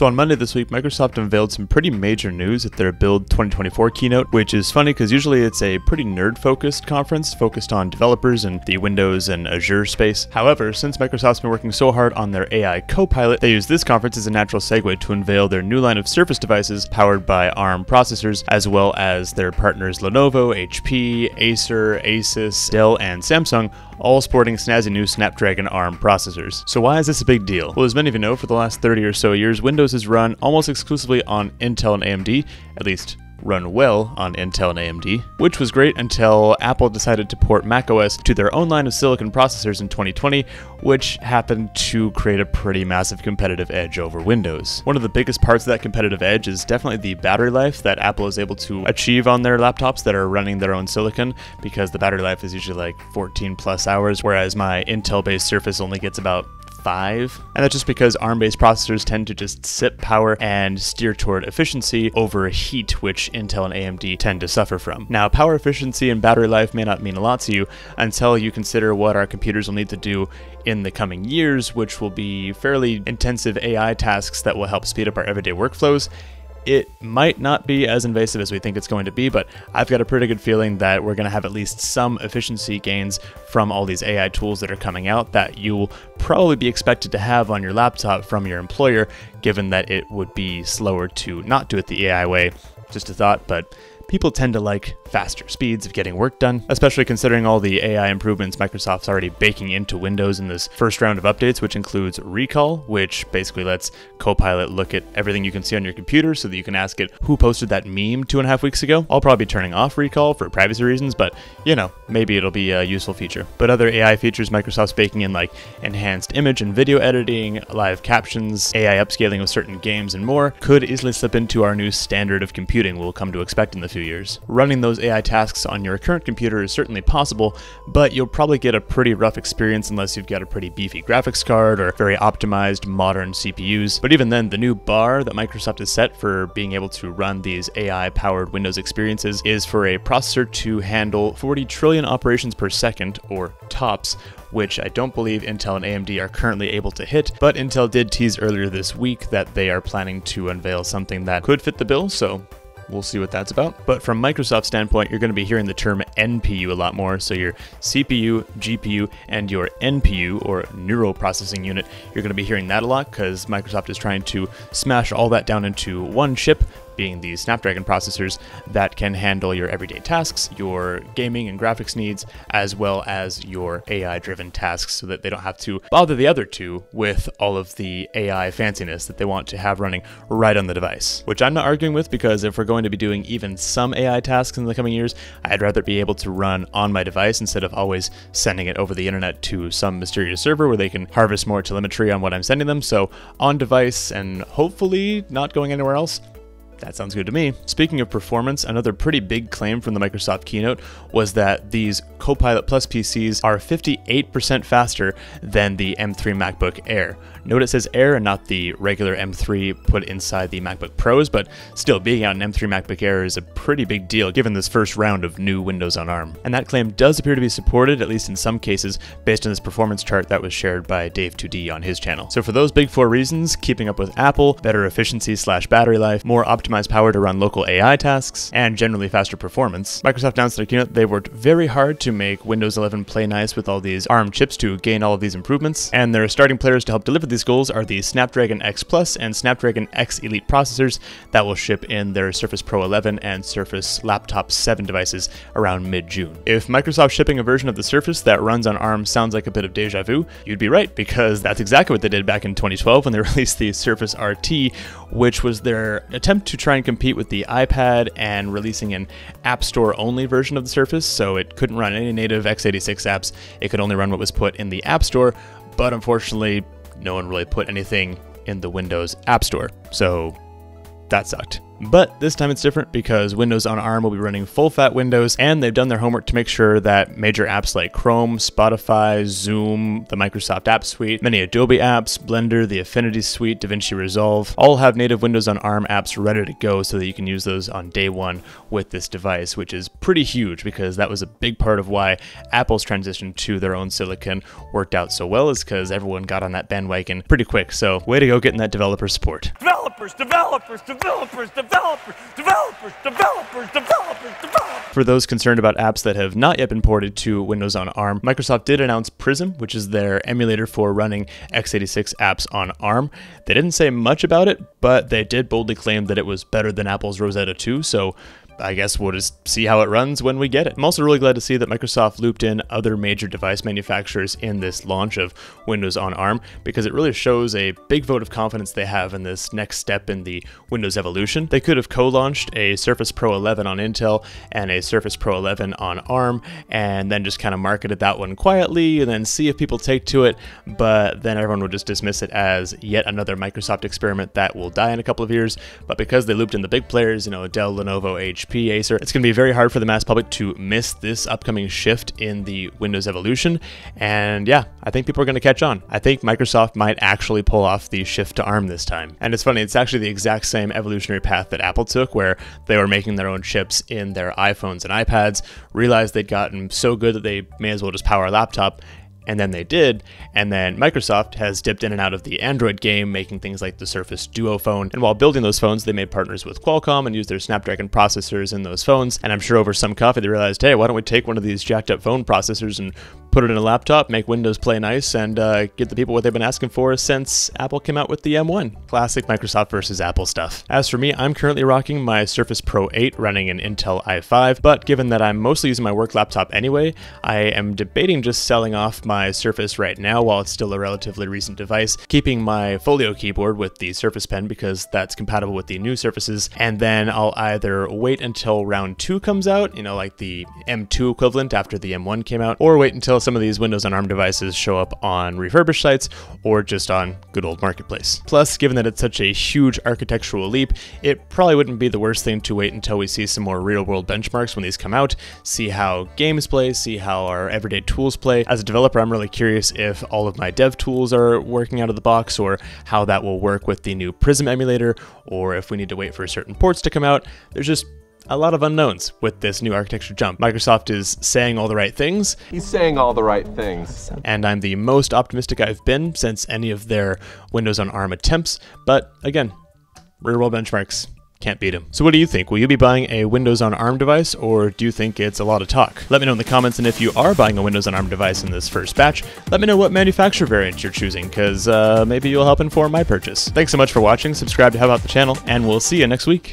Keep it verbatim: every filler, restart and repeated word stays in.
So on Monday this week, Microsoft unveiled some pretty major news at their Build twenty twenty-four keynote, which is funny because usually it's a pretty nerd-focused conference focused on developers and the Windows and Azure space. However, since Microsoft's been working so hard on their A I Copilot, they used this conference as a natural segue to unveil their new line of Surface devices powered by ARM processors, as well as their partners Lenovo, H P, Acer, Asus, Dell, and Samsung, all sporting snazzy new Snapdragon ARM processors. So why is this a big deal? Well, as many of you know, for the last thirty or so years, Windows has run almost exclusively on Intel and A M D, at least run well on Intel and A M D, which was great until Apple decided to port macOS to their own line of silicon processors in twenty twenty, which happened to create a pretty massive competitive edge over Windows. One of the biggest parts of that competitive edge is definitely the battery life that Apple is able to achieve on their laptops that are running their own silicon, because the battery life is usually like fourteen plus hours, whereas my Intel-based Surface only gets about five. And that's just because ARM-based processors tend to just sip power and steer toward efficiency over heat, which Intel and A M D tend to suffer from. Now, power efficiency and battery life may not mean a lot to you until you consider what our computers will need to do in the coming years, which will be fairly intensive A I tasks that will help speed up our everyday workflows. It might not be as invasive as we think it's going to be, but I've got a pretty good feeling that we're going to have at least some efficiency gains from all these A I tools that are coming out that you'll probably be expected to have on your laptop from your employer, given that it would be slower to not do it the A I way. Just a thought, but people tend to like faster speeds of getting work done, especially considering all the A I improvements Microsoft's already baking into Windows in this first round of updates, which includes Recall, which basically lets Copilot look at everything you can see on your computer so that you can ask it who posted that meme two and a half weeks ago. I'll probably be turning off Recall for privacy reasons, but you know, maybe it'll be a useful feature. But other A I features Microsoft's baking in, like enhanced image and video editing, live captions, A I upscaling of certain games, and more, could easily slip into our new standard of computing we'll come to expect in the future. Years. Running those A I tasks on your current computer is certainly possible, but you'll probably get a pretty rough experience unless you've got a pretty beefy graphics card or very optimized modern C P Us. But even then, the new bar that Microsoft has set for being able to run these A I-powered Windows experiences is for a processor to handle forty trillion operations per second, or TOPS, which I don't believe Intel and A M D are currently able to hit, but Intel did tease earlier this week that they are planning to unveil something that could fit the bill, so we'll see what that's about. But from Microsoft's standpoint, you're going to be hearing the term N P U a lot more. So your C P U, G P U, and your N P U, or Neural Processing Unit, you're going to be hearing that a lot because Microsoft is trying to smash all that down into one chip, being these Snapdragon processors that can handle your everyday tasks, your gaming and graphics needs, as well as your A I-driven tasks, so that they don't have to bother the other two with all of the A I fanciness that they want to have running right on the device. Which I'm not arguing with, because if we're going to be doing even some A I tasks in the coming years, I'd rather be able to run on my device instead of always sending it over the internet to some mysterious server where they can harvest more telemetry on what I'm sending them. So on device and hopefully not going anywhere else. That sounds good to me. Speaking of performance, another pretty big claim from the Microsoft keynote was that these Copilot Plus P Cs are fifty-eight percent faster than the M three MacBook Air. Note it says Air and not the regular M three put inside the MacBook Pros, but still, being out an M three MacBook Air is a pretty big deal given this first round of new Windows on ARM. And that claim does appear to be supported, at least in some cases, based on this performance chart that was shared by Dave two D on his channel. So for those big four reasons, keeping up with Apple, better efficiency slash battery life, more optimized power to run local A I tasks, and generally faster performance, Microsoft announced their keynote they worked very hard to make Windows eleven play nice with all these ARM chips to gain all of these improvements, and their starting players to help deliver these goals are the Snapdragon X Plus and Snapdragon X Elite processors that will ship in their Surface Pro eleven and Surface Laptop seven devices around mid-June. If Microsoft shipping a version of the Surface that runs on ARM sounds like a bit of deja vu, you'd be right, because that's exactly what they did back in twenty twelve when they released the Surface R T, which was their attempt to try and compete with the iPad and releasing an App Store only version of the Surface, so it couldn't run any native x eighty-six apps, it could only run what was put in the App Store, but unfortunately, no one really put anything in the Windows App Store, so that sucked. But this time it's different, because Windows on ARM will be running full-fat Windows, and they've done their homework to make sure that major apps like Chrome, Spotify, Zoom, the Microsoft App Suite, many Adobe apps, Blender, the Affinity Suite, DaVinci Resolve, all have native Windows on ARM apps ready to go so that you can use those on day one with this device, which is pretty huge, because that was a big part of why Apple's transition to their own silicon worked out so well, is because everyone got on that bandwagon pretty quick. So way to go getting that developer support. Developer! developers, developers, developers, developers, developers, developers, developers, developers. For those concerned about apps that have not yet been ported to Windows on ARM, Microsoft did announce Prism, which is their emulator for running x eighty-six apps on ARM. They didn't say much about it, but they did boldly claim that it was better than Apple's Rosetta two, so I guess we'll just see how it runs when we get it. I'm also really glad to see that Microsoft looped in other major device manufacturers in this launch of Windows on ARM, because it really shows a big vote of confidence they have in this next step in the Windows evolution. They could have co-launched a Surface Pro eleven on Intel and a Surface Pro eleven on ARM, and then just kind of marketed that one quietly and then see if people take to it, but then everyone would just dismiss it as yet another Microsoft experiment that will die in a couple of years. But because they looped in the big players, you know, Dell, Lenovo, H P, Acer, it's going to be very hard for the mass public to miss this upcoming shift in the Windows evolution. And yeah, I think people are going to catch on. I think Microsoft might actually pull off the shift to ARM this time. And it's funny, it's actually the exact same evolutionary path that Apple took, where they were making their own chips in their iPhones and iPads, realized they'd gotten so good that they may as well just power a laptop. And then they did, and then Microsoft has dipped in and out of the Android game, making things like the Surface Duo phone. And while building those phones, they made partners with Qualcomm and used their Snapdragon processors in those phones. And I'm sure over some coffee, they realized, hey, why don't we take one of these jacked up phone processors and put it in a laptop, make Windows play nice, and uh, get the people what they've been asking for since Apple came out with the M one. Classic Microsoft versus Apple stuff. As for me, I'm currently rocking my Surface Pro eight running an Intel i five, but given that I'm mostly using my work laptop anyway, I am debating just selling off my Surface right now while it's still a relatively recent device, keeping my Folio keyboard with the Surface Pen because that's compatible with the new Surfaces, and then I'll either wait until round two comes out, you know, like the M two equivalent after the M one came out, or wait until some of these Windows on ARM devices show up on refurbished sites or just on good old marketplace. Plus, given that it's such a huge architectural leap, it probably wouldn't be the worst thing to wait until we see some more real-world benchmarks when these come out, see how games play, see how our everyday tools play. As a developer, I'm really curious if all of my dev tools are working out of the box, or how that will work with the new Prism emulator, or if we need to wait for certain ports to come out. There's just a lot of unknowns with this new architecture jump. Microsoft is saying all the right things. He's saying all the right things. And I'm the most optimistic I've been since any of their Windows on ARM attempts. But again, real-world benchmarks. Can't beat him. So what do you think? Will you be buying a Windows on ARM device, or do you think it's a lot of talk? Let me know in the comments, and if you are buying a Windows on ARM device in this first batch, let me know what manufacturer variant you're choosing, because uh, maybe you'll help inform my purchase. Thanks so much for watching, subscribe to help out the channel, and we'll see you next week.